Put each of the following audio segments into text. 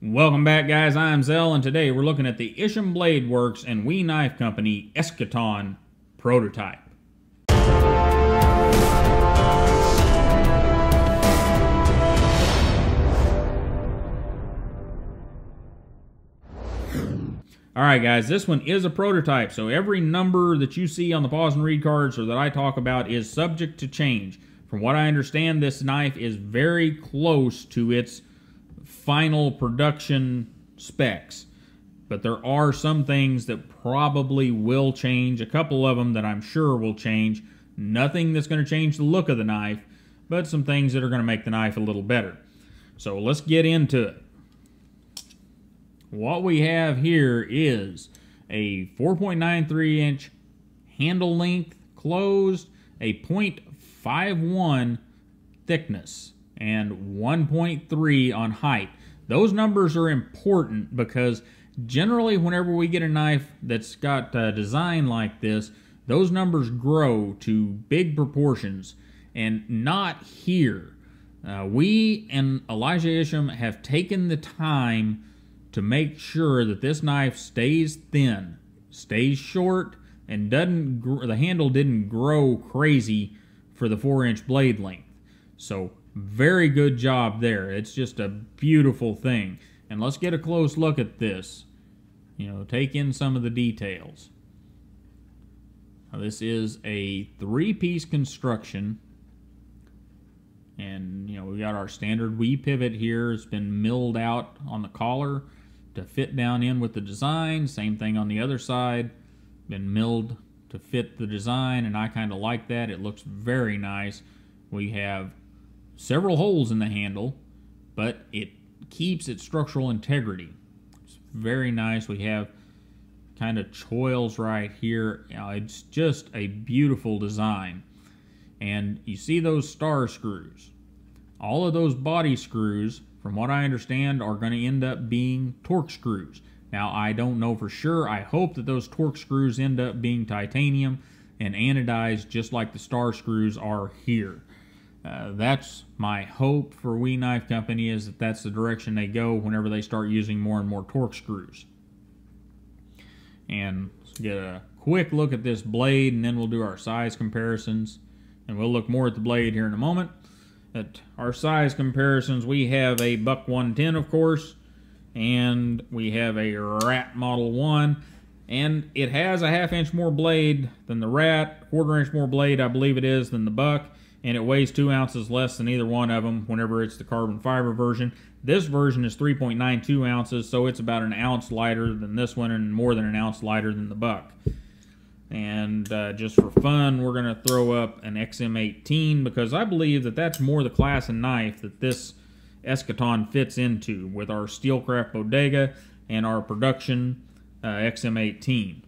Welcome back, guys. I'm Zell, and today we're looking at the Isham Blade Works and We Knife Company Eschaton prototype. Alright guys, this one is a prototype, so every number that you see on the pause and read cards or that I talk about is subject to change. From what I understand, this knife is very close to its final production specs, but there are some things that probably will change, a couple of them that I'm sure will change. Nothing that's going to change the look of the knife, but some things that are going to make the knife a little better. So let's get into it. What we have here is a 4.93 inch handle length closed, a 0.51 thickness, and 1.3 on height. Those numbers are important because generally whenever we get a knife that's got a design like this, those numbers grow to big proportions, and not here. We and Elijah Isham have taken the time to make sure that this knife stays thin, stays short, and the handle didn't grow crazy for the 4-inch blade length. So very good job there. It's just a beautiful thing. And let's get a close look at this. You know, take in some of the details. Now, this is a 3-piece construction. And, you know, we got our standard Wee pivot here. It's been milled out on the collar to fit down in with the design. Same thing on the other side. Been milled to fit the design, and I kind of like that. It looks very nice. We have several holes in the handle, but it keeps its structural integrity. It's very nice. We have kind of choils right here. You know, it's just a beautiful design. And you see those star screws. All of those body screws, from what I understand, are going to end up being torque screws. Now, I don't know for sure. I hope that those torque screws end up being titanium and anodized just like the star screws are here. That's my hope for We Knife Company, is that that's the direction they go whenever they start using more and more torque screws. And let's get a quick look at this blade, and then we'll do our size comparisons. And we'll look more at the blade here in a moment. At our size comparisons, we have a Buck 110, of course, and we have a Rat Model 1. And it has a 1/2 inch more blade than the Rat, 1/4 inch more blade, I believe it is, than the Buck. And it weighs 2 ounces less than either one of them whenever it's the carbon fiber version. This version is 3.92 ounces, so it's about 1 ounce lighter than this one and more than 1 ounce lighter than the Buck. And just for fun, we're going to throw up an XM18 because I believe that that's more the class of knife that this Eschaton fits into with our Steelcraft Bodega and our production XM18.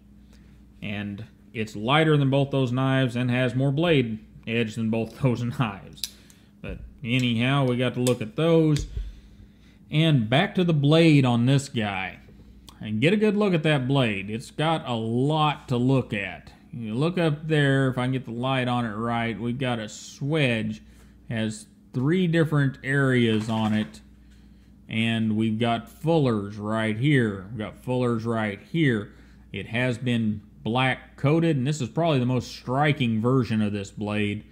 And it's lighter than both those knives and has more blade edge than both those knives. But anyhow, we got to look at those. And back to the blade on this guy. And get a good look at that blade. It's got a lot to look at. You look up there, if I can get the light on it right, we've got a swedge. Has 3 different areas on it. And we've got fullers right here. We've got fullers right here. It has been black coated, and this is probably the most striking version of this blade.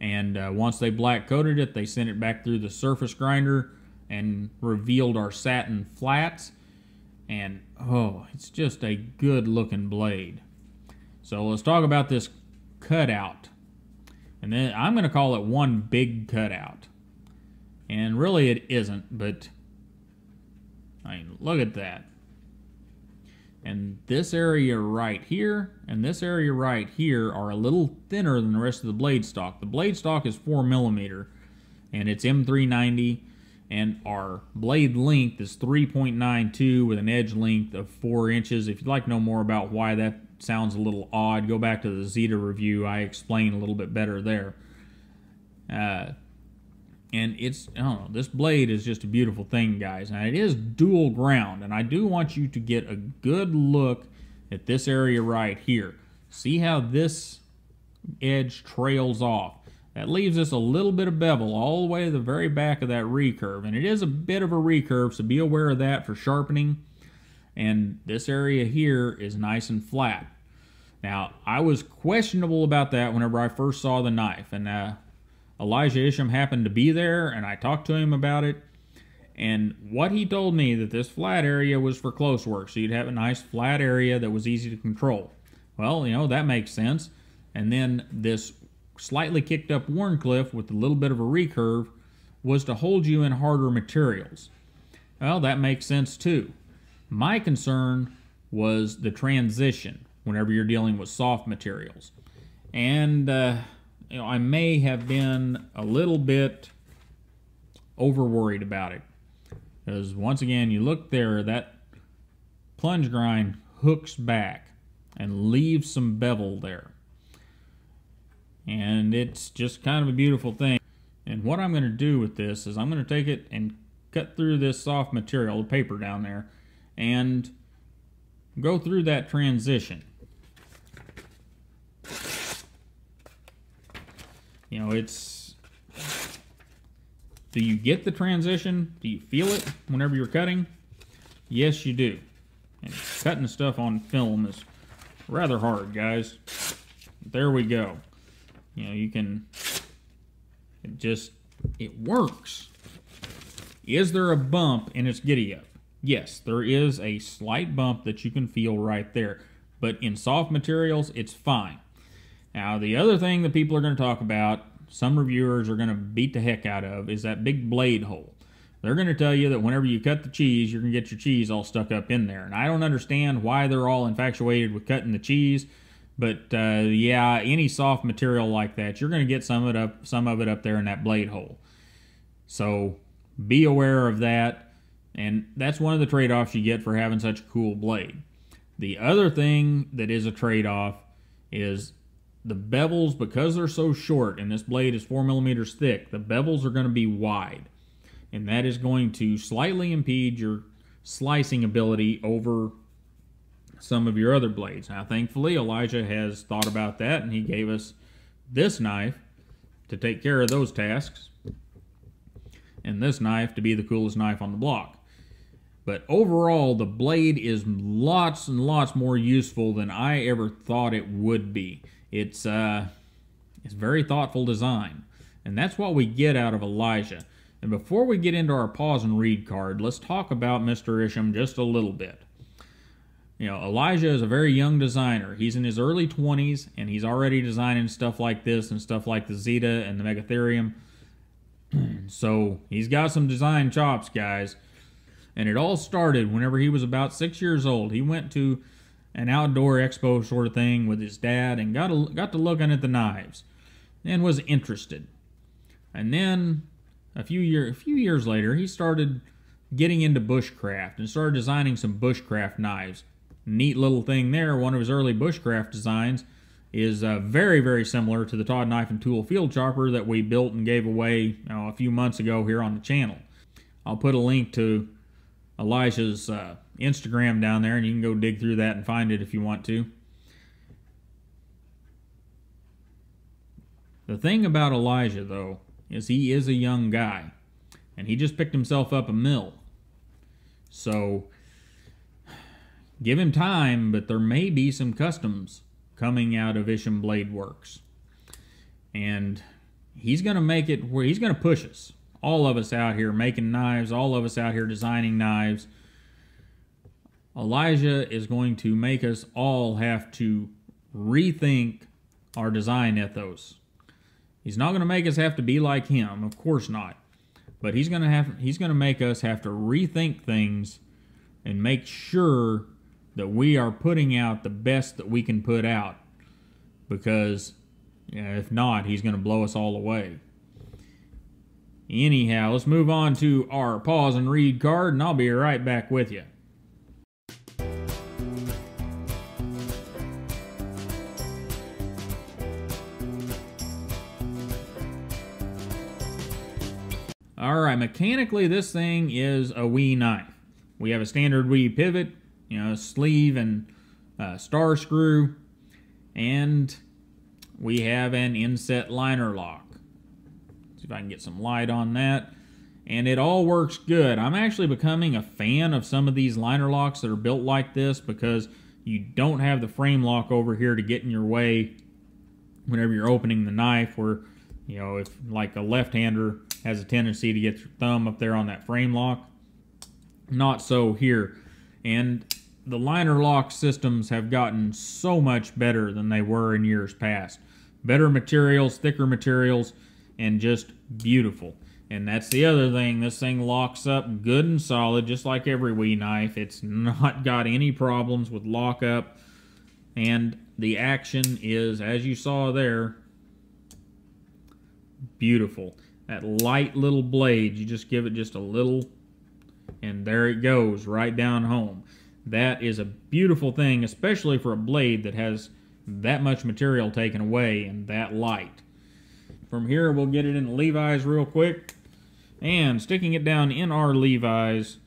And once they black coated it, they sent it back through the surface grinder and revealed our satin flats. And oh, it's just a good looking blade. So let's talk about this cutout, and then I'm going to call it one big cutout, and really it isn't, but I mean, look at that. And this area right here and this area right here are a little thinner than the rest of the blade stock. The blade stock is 4mm, and it's M390, and our blade length is 3.92 with an edge length of 4 inches. If you'd like to know more about why that sounds a little odd, go back to the Zeta review. I explain a little bit better there. And it's, I don't know, this blade is just a beautiful thing, guys. Now, it is dual ground, and I do want you to get a good look at this area right here. See how this edge trails off. That leaves us a little bit of bevel all the way to the very back of that recurve. And it is a bit of a recurve, so be aware of that for sharpening. And this area here is nice and flat. Now, I was questionable about that whenever I first saw the knife. And Elijah Isham happened to be there, and I talked to him about it. And what he told me, that this flat area was for close work. So you'd have a nice flat area that was easy to control. Well, you know, that makes sense. And then this slightly kicked up Wharncliffe with a little bit of a recurve was to hold you in harder materials. Well, that makes sense too. My concern was the transition whenever you're dealing with soft materials. And you know, I may have been a little bit over worried about it. Because once again, you look there, that plunge grind hooks back and leaves some bevel there. And it's just kind of a beautiful thing. And what I'm going to do with this is I'm going to take it and cut through this soft material, the paper down there, and go through that transition. You know, it's... Do you get the transition? Do you feel it whenever you're cutting? Yes, you do. And cutting stuff on film is rather hard, guys. There we go. You know, you can, it just, it works. Is there a bump in its giddy-up? Yes, there is a slight bump that you can feel right there. But in soft materials, it's fine. Now, the other thing that people are going to talk about, some reviewers are going to beat the heck out of, is that big blade hole. They're going to tell you that whenever you cut the cheese, you're going to get your cheese all stuck up in there. And I don't understand why they're all infatuated with cutting the cheese. But yeah, any soft material like that, you're going to get some of it up there in that blade hole. So be aware of that. And that's one of the trade-offs you get for having such a cool blade. The other thing that is a trade-off is the bevels, because they're so short and this blade is 4 millimeters thick, the bevels are going to be wide. And that is going to slightly impede your slicing ability over some of your other blades. Now, thankfully, Elijah has thought about that, and he gave us this knife to take care of those tasks, and this knife to be the coolest knife on the block. But overall, the blade is lots and lots more useful than I ever thought it would be. It's very thoughtful design, and that's what we get out of Elijah. And before we get into our pause and read card, let's talk about Mr. Isham just a little bit. You know, Elijah is a very young designer. He's in his early 20s, and he's already designing stuff like this and stuff like the Zeta and the Megatherium. So he's got some design chops, guys. And it all started whenever he was about 6 years old. He went to an outdoor expo sort of thing with his dad and got to looking at the knives and was interested. And then a few years later, he started getting into bushcraft and started designing some bushcraft knives. Neat little thing there. One of his early bushcraft designs is very, very similar to the Todd Knife and Tool Field Chopper that we built and gave away, you know, a few months ago here on the channel. I'll put a link to Elijah's Instagram down there, and you can go dig through that and find it if you want to. The thing about Elijah, though, is he is a young guy, and he just picked himself up a mill. So give him time, but there may be some customs coming out of Isham Blade Works. And he's going to make it where he's going to push us. All of us out here making knives, all of us out here designing knives. Elijah is going to make us all have to rethink our design ethos. He's not going to make us have to be like him, of course not. But he's going to make us have to rethink things and make sure that we are putting out the best that we can put out, because if not, he's going to blow us all away. Anyhow, let's move on to our pause and read card, and I'll be right back with you. All right, mechanically, this thing is a We knife. We have a standard We pivot, you know, sleeve and star screw, and we have an inset liner lock. if I can get some light on that. And it all works good. I'm actually becoming a fan of some of these liner locks that are built like this because you don't have the frame lock over here to get in your way whenever you're opening the knife, where, you know, if like a left-hander has a tendency to get your thumb up there on that frame lock. Not so here. And the liner lock systems have gotten so much better than they were in years past. Better materials, thicker materials, and just beautiful. And that's the other thing. This thing locks up good and solid, just like every Wee Knife. It's not got any problems with lockup. And the action is, as you saw there, beautiful. That light little blade, you just give it just a little, and there it goes, right down home. That is a beautiful thing, especially for a blade that has that much material taken away and that light. From here, we'll get it into Levi's real quick. And sticking it down in our Levi's,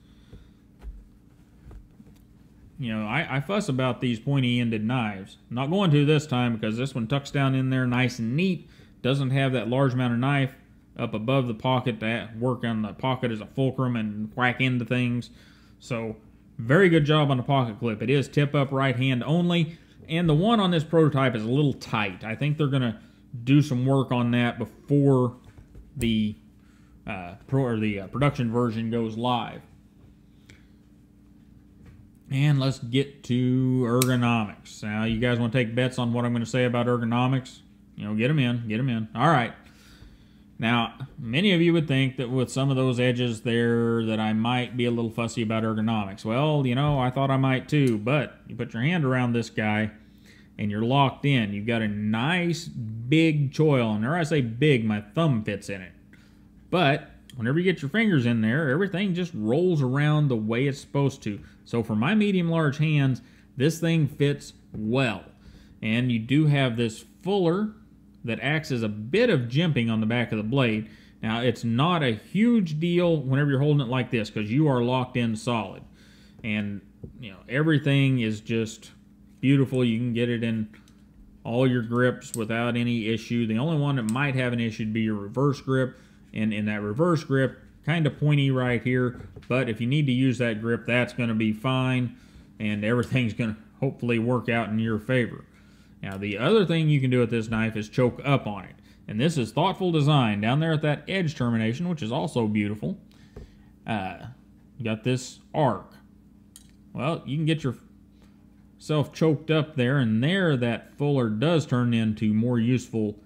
you know, I fuss about these pointy-ended knives. I'm not going to this time because this one tucks down in there nice and neat. Doesn't have that large amount of knife up above the pocket to work on the pocket as a fulcrum and whack into things. So, very good job on the pocket clip. It is tip-up right hand only. And the one on this prototype is a little tight. I think they're going to do some work on that before the production version goes live. And let's get to ergonomics. Now, you guys want to take bets on what I'm going to say about ergonomics? You know, get them in. All right. Now, many of you would think that with some of those edges there that I might be a little fussy about ergonomics. Well, you know, I thought I might too, but you put your hand around this guy and you're locked in. You've got a nice big choil, and there I say big, my thumb fits in it. But whenever you get your fingers in there, everything just rolls around the way it's supposed to. So for my medium-large hands, this thing fits well. And you do have this fuller that acts as a bit of jimping on the back of the blade. Now, it's not a huge deal whenever you're holding it like this because you are locked in solid. And, you know, everything is just beautiful. You can get it in all your grips without any issue. The only one that might have an issue would be your reverse grip. And in that reverse grip, kind of pointy right here. But if you need to use that grip, that's going to be fine. And everything's going to hopefully work out in your favor. Now, the other thing you can do with this knife is choke up on it. And this is thoughtful design down there at that edge termination, which is also beautiful. You got this arc. Well, you can get yourself choked up there, and there that fuller does turn into more useful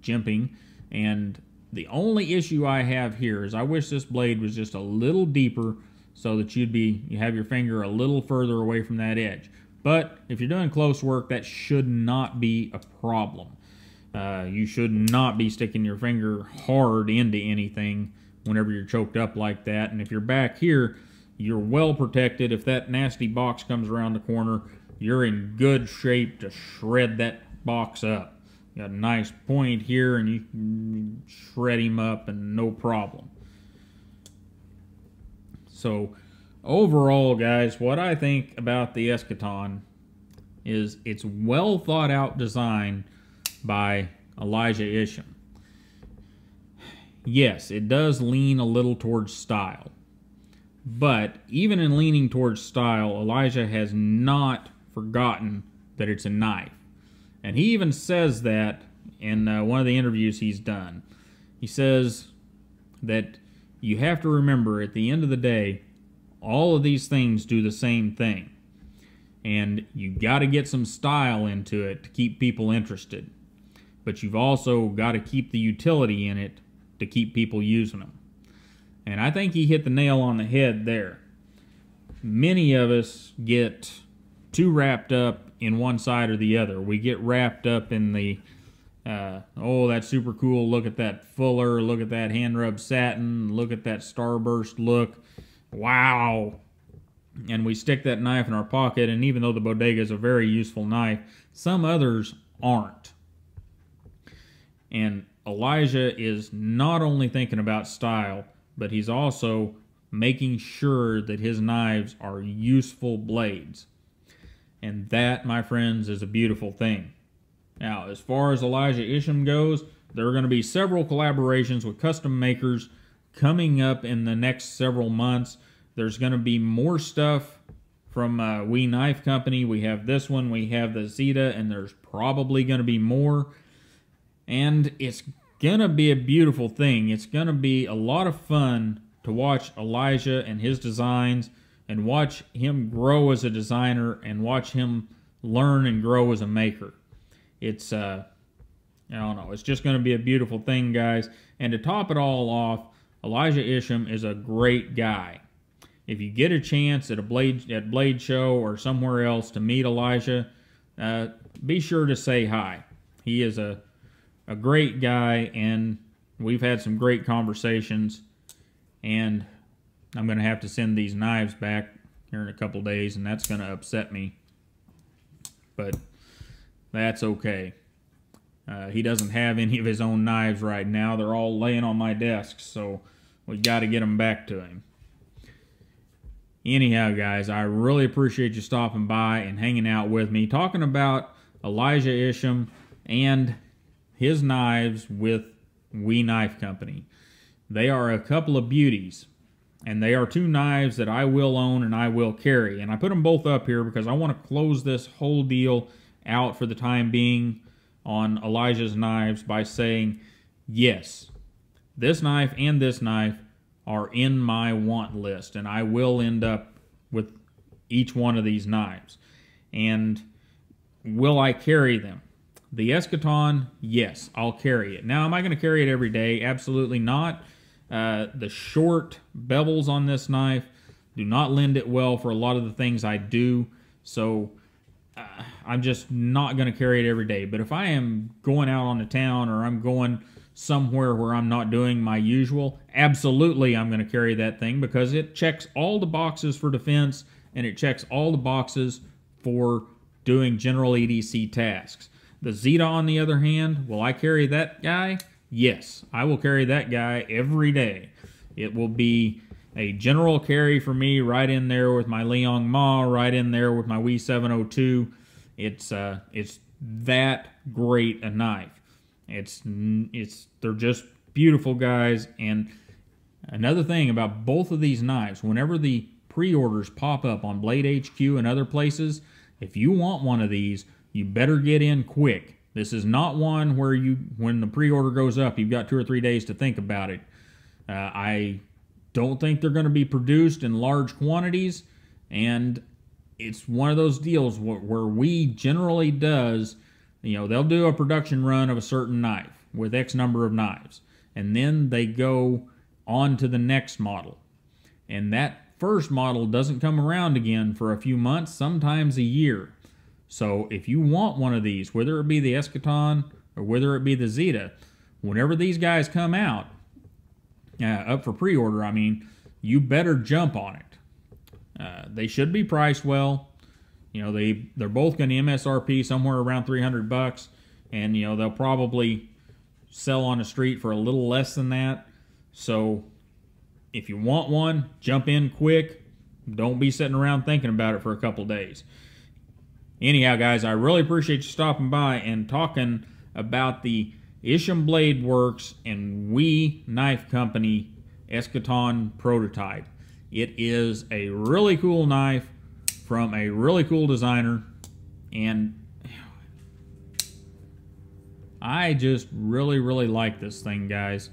jimping. And the only issue I have here is I wish this blade was just a little deeper so that you have your finger a little further away from that edge. But if you're doing close work, that should not be a problem. You should not be sticking your finger hard into anything whenever you're choked up like that. And if you're back here, you're well protected. If that nasty box comes around the corner, you're in good shape to shred that box up. You got a nice point here, and you can shred him up and no problem. So overall, guys, what I think about the Eschaton is it's well thought out design by Elijah Isham. Yes, it does lean a little towards style. But even in leaning towards style, Elijah has not forgotten that it's a knife. And he even says that in one of the interviews he's done. He says that you have to remember at the end of the day, all of these things do the same thing. And you got to get some style into it to keep people interested. But you've also got to keep the utility in it to keep people using them. And I think he hit the nail on the head there. Many of us get too wrapped up in one side or the other. We get wrapped up in the, oh, that's super cool. Look at that fuller. Look at that hand rub satin. Look at that starburst look. Wow. And we stick that knife in our pocket, and even though the Bodega is a very useful knife, some others aren't. And Elijah is not only thinking about style, but he's also making sure that his knives are useful blades. And that, my friends, is a beautiful thing. Now, as far as Elijah Isham goes, There are going to be several collaborations with custom makers coming up in the next several months. There's going to be more stuff from We Knife Company. We have this one, we have the Zeta, and there's probably going to be more. And it's going to be a beautiful thing. It's going to be a lot of fun to watch Elijah and his designs and watch him grow as a designer and watch him learn and grow as a maker. It's, I don't know, it's just going to be a beautiful thing, guys. And to top it all off, Elijah Isham is a great guy. If you get a chance at a Blade Show or somewhere else to meet Elijah, be sure to say hi. He is a great guy, and we've had some great conversations. And I'm going to have to send these knives back here in a couple days, and that's going to upset me. But that's okay. He doesn't have any of his own knives right now. They're all laying on my desk, so we got to get them back to him. Anyhow, guys, I really appreciate you stopping by and hanging out with me, talking about Elijah Isham and his knives with We Knife Company. They are a couple of beauties, and they are two knives that I will own and I will carry. And I put them both up here because I want to close this whole deal out for the time being on Elijah's knives by saying, yes, this knife and this knife are in my want list, and I will end up with each one of these knives. And will I carry them? The Eschaton, yes, I'll carry it. Now, am I going to carry it every day? Absolutely not. The short bevels on this knife do not lend it well for a lot of the things I do, so I'm just not going to carry it every day. But if I am going out on the town or I'm going somewhere where I'm not doing my usual, absolutely I'm going to carry that thing because it checks all the boxes for defense and it checks all the boxes for doing general EDC tasks. The Zeta, on the other hand, will I carry that guy? Yes, I will carry that guy every day. It will be a general carry for me, right in there with my Leong Ma, right in there with my Wii 702. It's that great a knife. They're just beautiful, guys. And another thing about both of these knives, whenever the pre-orders pop up on Blade HQ and other places, if you want one of these, you better get in quick. This is not one where you, when the pre-order goes up, you've got 2 or 3 days to think about it. I don't think they're going to be produced in large quantities, and it's one of those deals where we generally does, you know, they'll do a production run of a certain knife with X number of knives, and then they go on to the next model. And that first model doesn't come around again for a few months, sometimes a year. So if you want one of these, whether it be the Eschaton or whether it be the Zeta, whenever these guys come out, up for pre-order, I mean, you better jump on it. They should be priced well. You know, they're both going to MSRP somewhere around $300, and you know they'll probably sell on the street for a little less than that. So if you want one, jump in quick. Don't be sitting around thinking about it for a couple days. Anyhow, guys, I really appreciate you stopping by and talking about the Isham Blade Works and We Knife Company Eschaton prototype. It is a really cool knife from a really cool designer, and I just really, really like this thing, guys.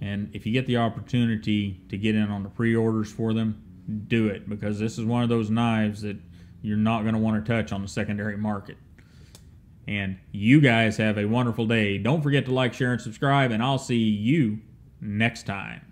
And if you get the opportunity to get in on the pre-orders for them, do it, because this is one of those knives that you're not going to want to touch on the secondary market. And you guys have a wonderful day. Don't forget to like, share, and subscribe, and I'll see you next time.